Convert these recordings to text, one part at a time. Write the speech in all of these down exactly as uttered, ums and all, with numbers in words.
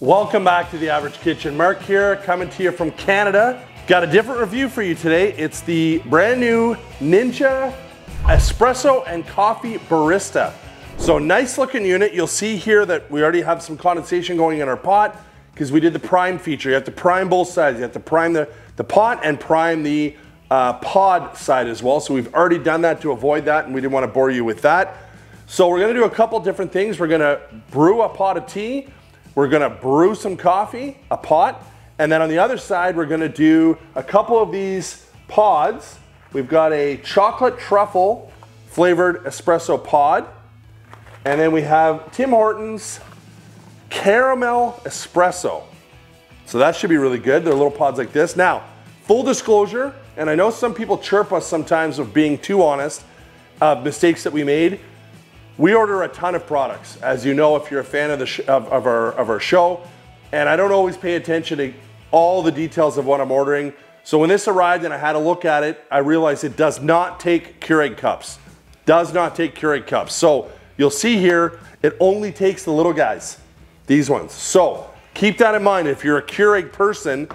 Welcome back to The Average Kitchen. Mark here, coming to you from Canada. Got a different review for you today. It's the brand new Ninja Espresso and Coffee Barista. So nice looking unit. You'll see here that we already have some condensation going in our pot because we did the prime feature. You have to prime both sides. You have to prime the, the pot and prime the uh, pod side as well. So we've already done that to avoid that, and we didn't want to bore you with that. So we're gonna do a couple different things. We're gonna brew a pot of tea. We're gonna brew some coffee, a pot, and then on the other side, we're gonna do a couple of these pods. We've got a chocolate truffle flavored espresso pod, and then we have Tim Horton's caramel espresso. So that should be really good. They're little pods like this. Now, full disclosure, and I know some people chirp us sometimes of being too honest, uh, mistakes that we made. We order a ton of products, as you know, if you're a fan of the sh of, of our of our show, and I don't always pay attention to all the details of what I'm ordering. So when this arrived and I had a look at it, I realized it does not take Keurig cups. Does not take Keurig cups. So you'll see here, it only takes the little guys, these ones. So keep that in mind. If you're a Keurig person,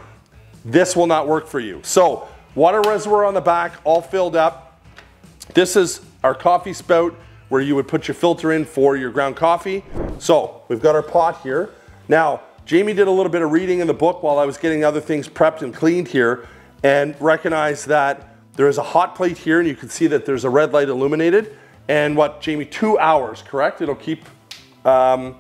this will not work for you. So water reservoir on the back, all filled up. This is our coffee spout, where you would put your filter in for your ground coffee. So we've got our pot here. Now, Jamie did a little bit of reading in the book while I was getting other things prepped and cleaned here, and recognized that there is a hot plate here, and you can see that there's a red light illuminated. And what, Jamie, two hours, correct? It'll keep... Um,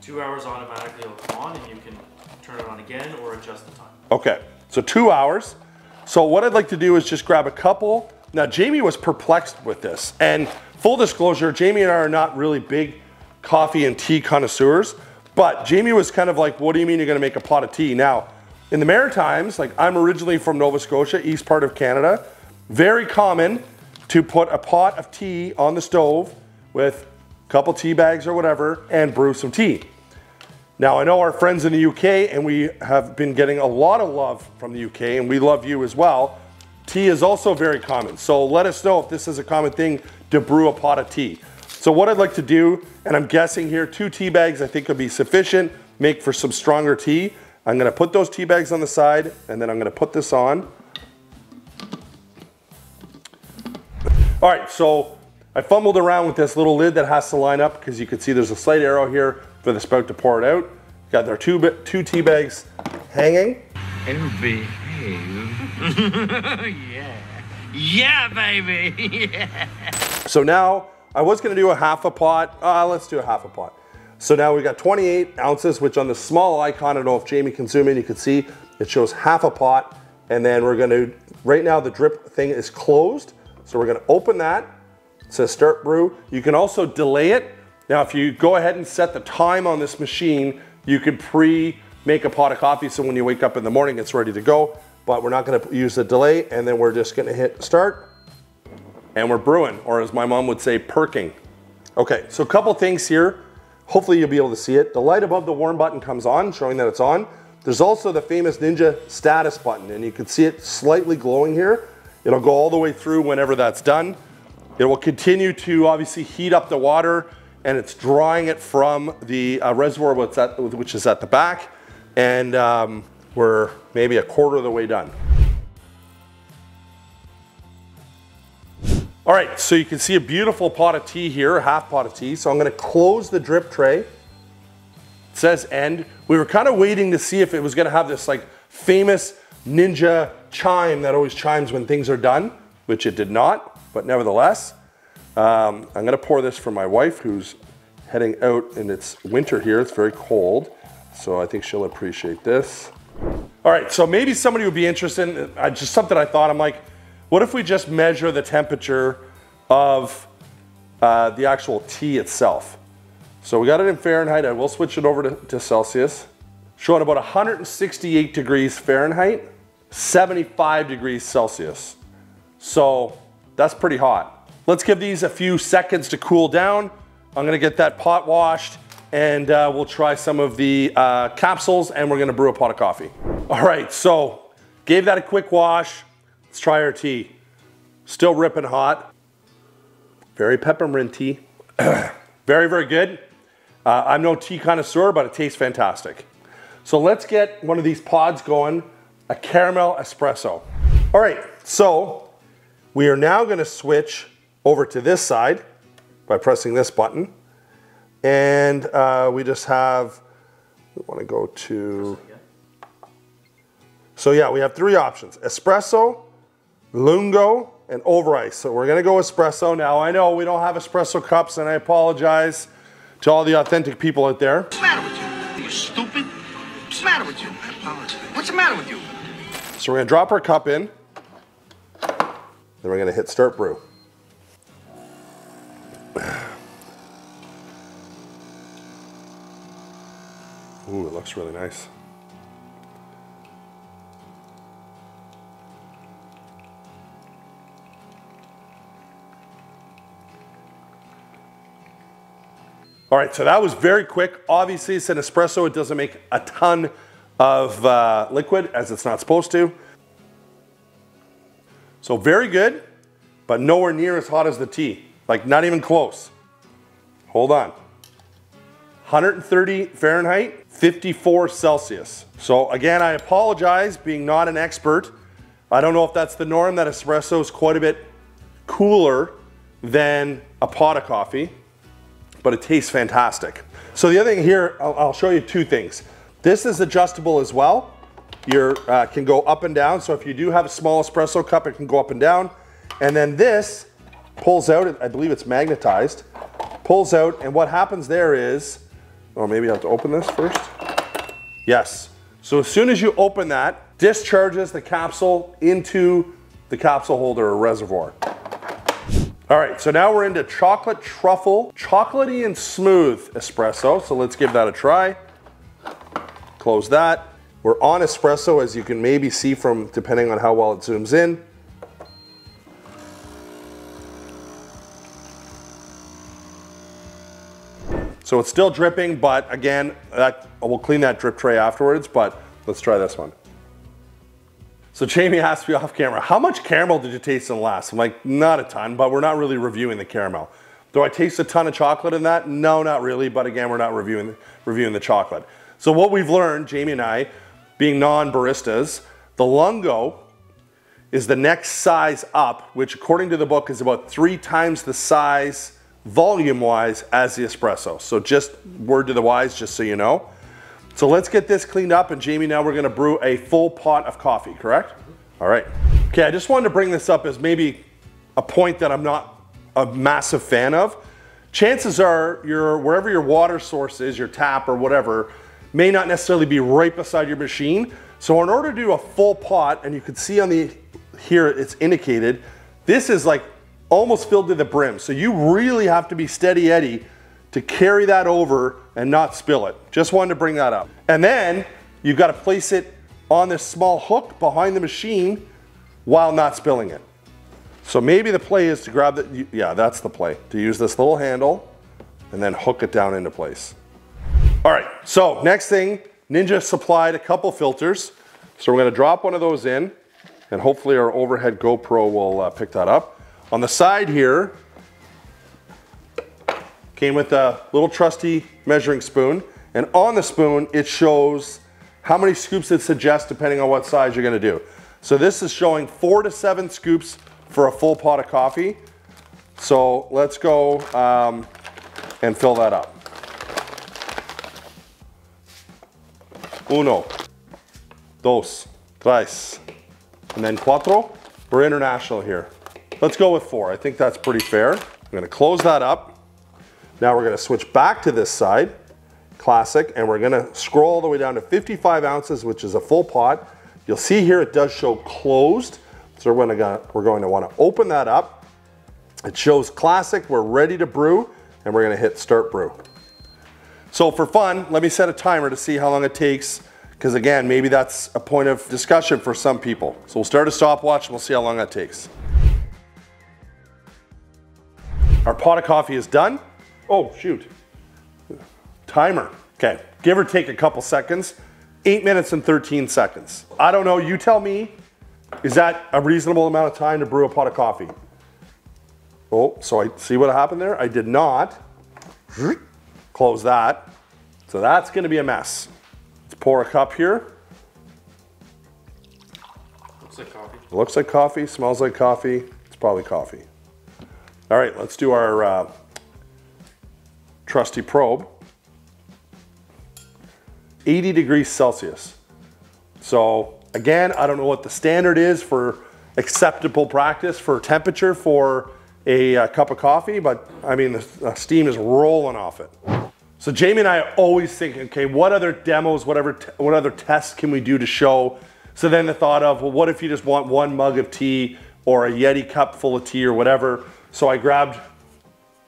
two hours automatically it'll come on, and you can turn it on again or adjust the time. Okay, so two hours. So what I'd like to do is just grab a couple. Now, Jamie was perplexed with this, and full disclosure, Jamie and I are not really big coffee and tea connoisseurs, but Jamie was kind of like, what do you mean you're gonna make a pot of tea? Now, in the Maritimes, like I'm originally from Nova Scotia, east part of Canada, very common to put a pot of tea on the stove with a couple tea bags or whatever and brew some tea. Now, I know our friends in the U K, and we have been getting a lot of love from the U K, and we love you as well. Tea is also very common, so let us know if this is a common thing to brew a pot of tea. So what I'd like to do, and I'm guessing here, two tea bags I think will be sufficient, make for some stronger tea. I'm gonna put those tea bags on the side, and then I'm gonna put this on. All right, so I fumbled around with this little lid that has to line up, because you can see there's a slight arrow here for the spout to pour it out. Got our two, two tea bags hanging. It'll be yeah. Yeah, baby. Yeah. So now I was gonna do a half a pot. Uh, let's do a half a pot. So now we got twenty-eight ounces, which on the small icon, I don't know if Jamie can zoom in, you can see it shows half a pot. And then we're gonna, right now the drip thing is closed. So we're gonna open that. It says start brew. You can also delay it. Now, if you go ahead and set the time on this machine, you can pre make a pot of coffee. So when you wake up in the morning, it's ready to go. But we're not gonna use the delay, and then we're just gonna hit start, and we're brewing, or as my mom would say, perking. Okay, so a couple things here. Hopefully you'll be able to see it. The light above the warm button comes on, showing that it's on. There's also the famous Ninja status button, and you can see it slightly glowing here. It'll go all the way through whenever that's done. It will continue to obviously heat up the water, and it's drawing it from the uh, reservoir which is at the back, and um, we're maybe a quarter of the way done. All right, so you can see a beautiful pot of tea here, a half pot of tea. So I'm gonna close the drip tray. It says end. We were kind of waiting to see if it was gonna have this like famous Ninja chime that always chimes when things are done, which it did not, but nevertheless. Um, I'm gonna pour this for my wife, who's heading out, and it's winter here, it's very cold. So I think she'll appreciate this. All right, so maybe somebody would be interested in, uh, just something I thought, I'm like, what if we just measure the temperature of uh, the actual tea itself? So we got it in Fahrenheit, I will switch it over to, to Celsius. Showing about one hundred sixty-eight degrees Fahrenheit, seventy-five degrees Celsius. So that's pretty hot. Let's give these a few seconds to cool down. I'm gonna get that pot washed, and uh, we'll try some of the uh, capsules, and we're gonna brew a pot of coffee. All right, so gave that a quick wash. Let's try our tea. Still ripping hot. Very pepperminty. Very, very good. Uh, I'm no tea connoisseur, but it tastes fantastic. So let's get one of these pods going, a caramel espresso. All right, so we are now gonna switch over to this side by pressing this button. And uh, we just have, we wanna go to, so yeah, we have three options, espresso, lungo, and over ice. So we're gonna go espresso. Now I know we don't have espresso cups and I apologize to all the authentic people out there. What's the matter with you? Are you stupid? What's the matter with you? I apologize. What's the matter with you? So we're gonna drop our cup in, then we're gonna hit start brew. Ooh, it looks really nice. All right, so that was very quick. Obviously, it's an espresso. It doesn't make a ton of uh, liquid, as it's not supposed to. So very good, but nowhere near as hot as the tea. Like, not even close. Hold on. one hundred thirty Fahrenheit, fifty-four Celsius. So again, I apologize, being not an expert. I don't know if that's the norm, that espresso is quite a bit cooler than a pot of coffee, but it tastes fantastic. So the other thing here, I'll, I'll show you two things. This is adjustable as well. Your uh, can go up and down. So if you do have a small espresso cup, it can go up and down. And then this pulls out, I believe it's magnetized, pulls out, and what happens there is, oh, maybe I have to open this first. Yes. So as soon as you open that, discharges the capsule into the capsule holder or reservoir. All right, so now we're into chocolate truffle, chocolatey and smooth espresso. So let's give that a try. Close that. We're on espresso, as you can maybe see from, depending on how well it zooms in. So it's still dripping, but again, that, we'll clean that drip tray afterwards, but let's try this one. So Jamie asked me off camera, how much caramel did you taste in the last? I'm like, not a ton, but we're not really reviewing the caramel. Do I taste a ton of chocolate in that? No, not really, but again, we're not reviewing, reviewing the chocolate. So what we've learned, Jamie and I, being non-baristas, the lungo is the next size up, which according to the book is about three times the size volume-wise as the espresso. So just word to the wise, just so you know. So let's get this cleaned up, and Jamie, now we're gonna brew a full pot of coffee, correct? All right. Okay, I just wanted to bring this up as maybe a point that I'm not a massive fan of. Chances are, your wherever your water source is, your tap or whatever, may not necessarily be right beside your machine. So in order to do a full pot, and you can see on the, here it's indicated, this is like almost filled to the brim. So you really have to be steady Eddie to carry that over and not spill it. Just wanted to bring that up. And then you've got to place it on this small hook behind the machine while not spilling it. So maybe the play is to grab the, yeah, that's the play, to use this little handle and then hook it down into place. All right, so next thing, Ninja supplied a couple filters. So we're gonna drop one of those in and hopefully our overhead GoPro will uh, pick that up. On the side here, came with a little trusty measuring spoon, and on the spoon it shows how many scoops it suggests depending on what size you're gonna do. So this is showing four to seven scoops for a full pot of coffee. So let's go um, and fill that up. Uno, dos, tres, and then cuatro. We're international here. Let's go with four. I think that's pretty fair. I'm gonna close that up. Now we're gonna switch back to this side, classic, and we're gonna scroll all the way down to fifty-five ounces, which is a full pot. You'll see here it does show closed, so we're, gonna, we're going to wanna open that up. It shows classic, we're ready to brew, and we're gonna hit start brew. So for fun, let me set a timer to see how long it takes, because again, maybe that's a point of discussion for some people. So we'll start a stopwatch and we'll see how long that takes. Our pot of coffee is done. Oh, shoot. Timer. Okay, give or take a couple seconds. eight minutes and thirteen seconds. I don't know, you tell me, is that a reasonable amount of time to brew a pot of coffee? Oh, so I see what happened there? I did not. Close that. So that's gonna be a mess. Let's Pour a cup here. Looks like coffee. Looks like coffee, smells like coffee. It's probably coffee. All right, let's do our uh, trusty probe. eighty degrees Celsius. So again, I don't know what the standard is for acceptable practice for temperature for a, a cup of coffee, but I mean, the uh, steam is rolling off it. So Jamie and I always think, okay, what other demos, whatever, what other tests can we do to show? So then the thought of, well, what if you just want one mug of tea or a Yeti cup full of tea or whatever? So I grabbed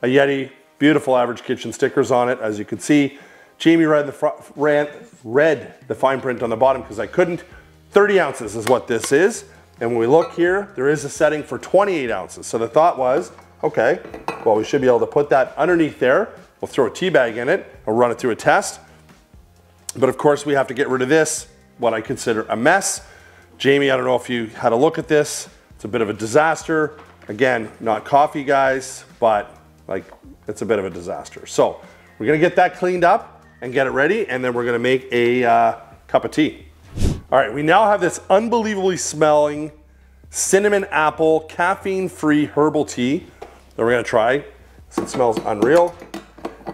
a Yeti, beautiful Average Kitchen stickers on it, as you can see. Jamie read the, fr ran, read the fine print on the bottom because I couldn't. thirty ounces is what this is. And when we look here, there is a setting for twenty-eight ounces. So the thought was, okay, well, we should be able to put that underneath there. We'll throw a tea bag in it. I'll run it through a test. But of course we have to get rid of this, what I consider a mess. Jamie, I don't know if you had a look at this. It's a bit of a disaster. Again, not coffee guys, but like it's a bit of a disaster. So we're gonna get that cleaned up and get it ready. And then we're gonna make a uh, cup of tea. All right, we now have this unbelievably smelling cinnamon apple, caffeine-free herbal tea that we're gonna try. It smells unreal.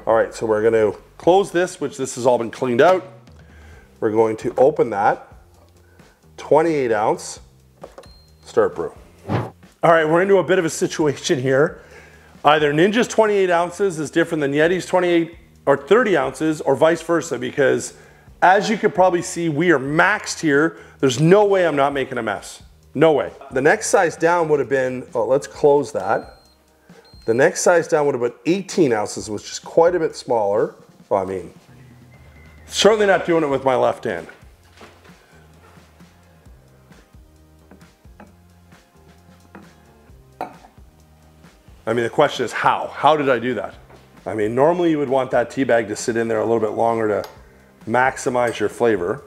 All right, so we're gonna close this, which this has all been cleaned out. We're going to open that, twenty-eight ounce, start brew. All right, we're into a bit of a situation here. Either Ninja's twenty-eight ounces is different than Yeti's twenty-eight or thirty ounces or vice versa, because as you could probably see, we are maxed here. There's no way I'm not making a mess, no way. The next size down would have been, oh, let's close that. The next size down would have been eighteen ounces, which is quite a bit smaller. Well, I mean, certainly not doing it with my left hand. I mean, the question is how? How did I do that? I mean, normally you would want that tea bag to sit in there a little bit longer to maximize your flavor.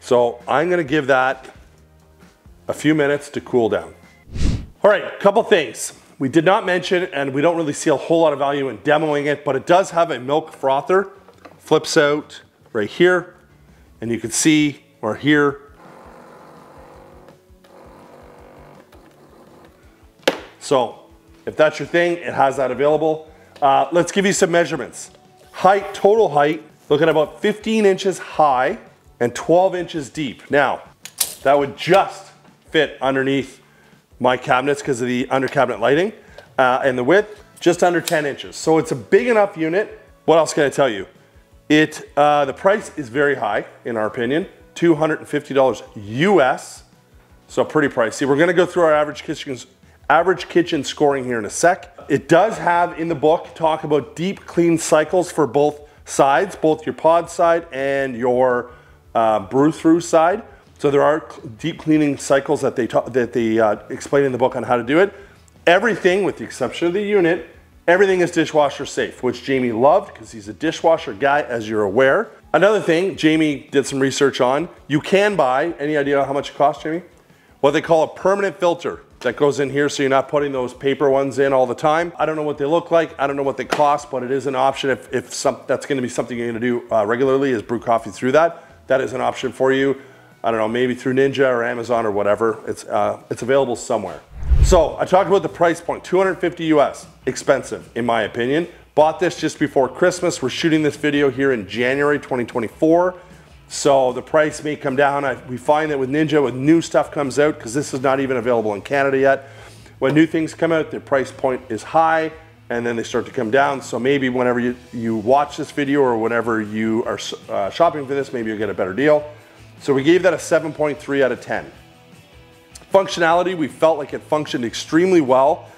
So I'm gonna give that a few minutes to cool down. All right, a couple things. We did not mention, and we don't really see a whole lot of value in demoing it, but it does have a milk frother. Flips out right here, and you can see, or here. So if that's your thing, it has that available. Uh, let's give you some measurements. Height, total height, looking at about fifteen inches high and twelve inches deep. Now, that would just fit underneath my cabinets because of the under cabinet lighting, uh, and the width, just under ten inches. So it's a big enough unit. What else can I tell you? It, uh, the price is very high, in our opinion, two hundred fifty dollars U S, so pretty pricey. We're gonna go through our average kitchen, average kitchen scoring here in a sec. It does have in the book, talk about deep clean cycles for both sides, both your pod side and your uh, brew through side. So there are deep cleaning cycles that they talk, that they uh, explain in the book on how to do it. Everything, with the exception of the unit, everything is dishwasher safe, which Jamie loved because he's a dishwasher guy, as you're aware. Another thing Jamie did some research on, you can buy, any idea how much it costs, Jamie? What they call a permanent filter that goes in here so you're not putting those paper ones in all the time. I don't know what they look like, I don't know what they cost, but it is an option if, if some, that's gonna be something you're gonna do uh, regularly is brew coffee through that. That is an option for you. I don't know, maybe through Ninja or Amazon or whatever. It's, uh, it's available somewhere. So I talked about the price point, two hundred fifty U S, expensive in my opinion. Bought this just before Christmas. We're shooting this video here in January twenty twenty-four. So the price may come down. I, we find that with Ninja, when new stuff comes out, because this is not even available in Canada yet. When new things come out, their price point is high and then they start to come down. So maybe whenever you, you watch this video or whenever you are uh, shopping for this, maybe you'll get a better deal. So we gave that a seven point three out of ten. Functionality, we felt like it functioned extremely well.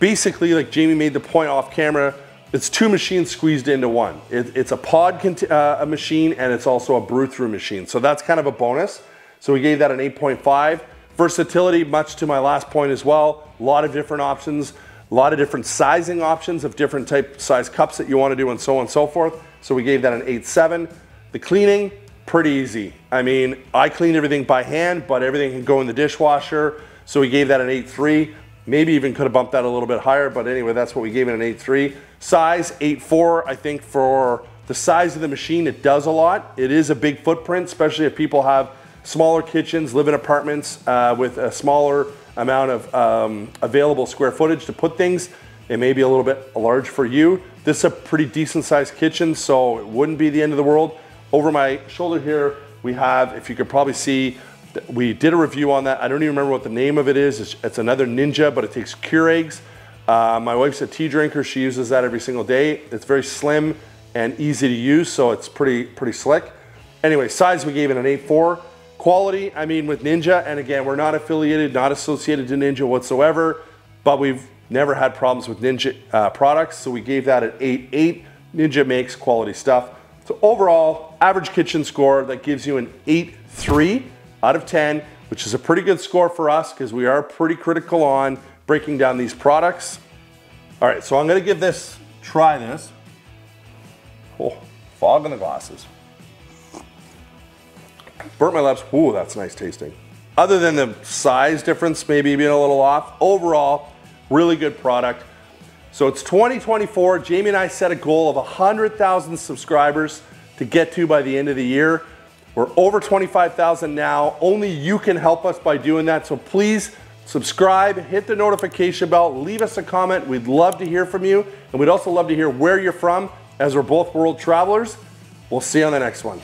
Basically, like Jamie made the point off camera, it's two machines squeezed into one. It, it's a pod uh, a machine and it's also a brew through machine. So that's kind of a bonus. So we gave that an eight point five. Versatility, much to my last point as well. A lot of different options, a lot of different sizing options of different type size cups that you want to do and so on and so forth. So we gave that an eight point seven. The cleaning, pretty easy. I mean, I clean everything by hand, but everything can go in the dishwasher. So we gave that an eight point three. Maybe even could have bumped that a little bit higher, but anyway, that's what we gave it, an eight point three. Size, eight point four, I think for The size of the machine, it does a lot. It is a big footprint, especially if people have smaller kitchens, live in apartments uh, with a smaller amount of um, available square footage to put things. It may be a little bit large for you. This is a pretty decent sized kitchen, so it wouldn't be the end of the world. Over my shoulder here, we have, if you could probably see, we did a review on that. I don't even remember what the name of it is. It's, it's another Ninja, but it takes Keurigs. Uh, my wife's a tea drinker. She uses that every single day. It's very slim and easy to use, so it's pretty pretty slick. Anyway, size we gave it an eight point four. Quality, I mean, with Ninja, and again, we're not affiliated, not associated to Ninja whatsoever, but we've never had problems with Ninja uh, products, so we gave that an eight point eight. Ninja makes quality stuff. So overall, average kitchen score, that gives you an eight point three out of ten, which is a pretty good score for us because we are pretty critical on breaking down these products. All right, so I'm gonna give this, try this. Oh, fog in the glasses. Burnt my lips, ooh, that's nice tasting. Other than the size difference maybe being a little off, overall, really good product. So it's twenty twenty-four, Jamie and I set a goal of one hundred thousand subscribers to get to by the end of the year. We're over twenty-five thousand now, only you can help us by doing that, so please subscribe, hit the notification bell, leave us a comment, we'd love to hear from you, and we'd also love to hear where you're from, as we're both world travelers. We'll see you on the next one.